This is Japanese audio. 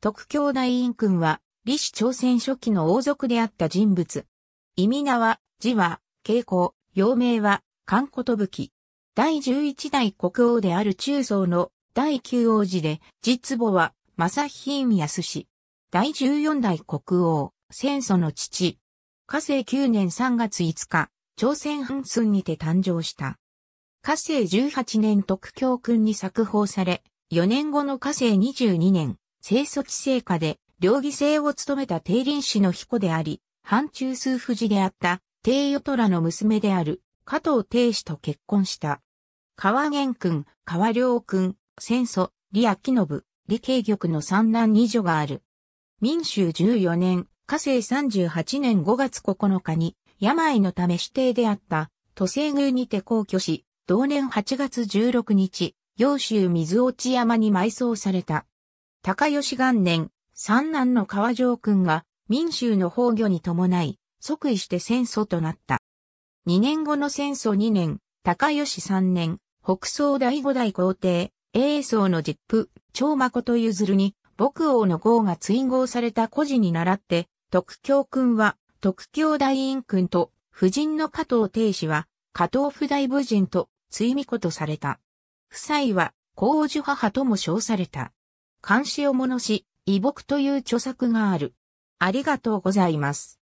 徳兄弟院君は、李氏朝鮮初期の王族であった人物。意味名は、字は、慶光、幼名は、韓寿。第11代国王である中宗の第9王子で、実母は、正浜靖氏。第14代国王、宣祖の父。嘉靖9年3月5日、朝鮮阪寸にて誕生した。嘉靖18年徳教君に冊封され、4年後の嘉靖22年、清祖治世下で、両義制を務めた帝林氏の彦であり、藩中枢婦人であった、帝与虎の娘である、加藤定氏と結婚した。川元君、川良君、宣祖、李昭信、李慶玉の三男二女がある。民州14年、嘉靖38年5月9日に、病のため私邸であった、土星宮にて蟄居し、同年8月16日、揚州水落山に埋葬された。高吉元年、三男の川上君が民衆の崩御に伴い、即位して宣祖となった。2年後の宣祖2年、高吉3年、北宋第5代皇帝、英宗の実父、張誠譲に、牧王の号が追号された故事に倣って、徳教君は、徳兄弟院君と、夫人の加藤定氏は、加藤府大夫人と、対御子とされた。夫妻は、皇女母とも称された。漢詩を物し、移牧という著作がある。ありがとうございます。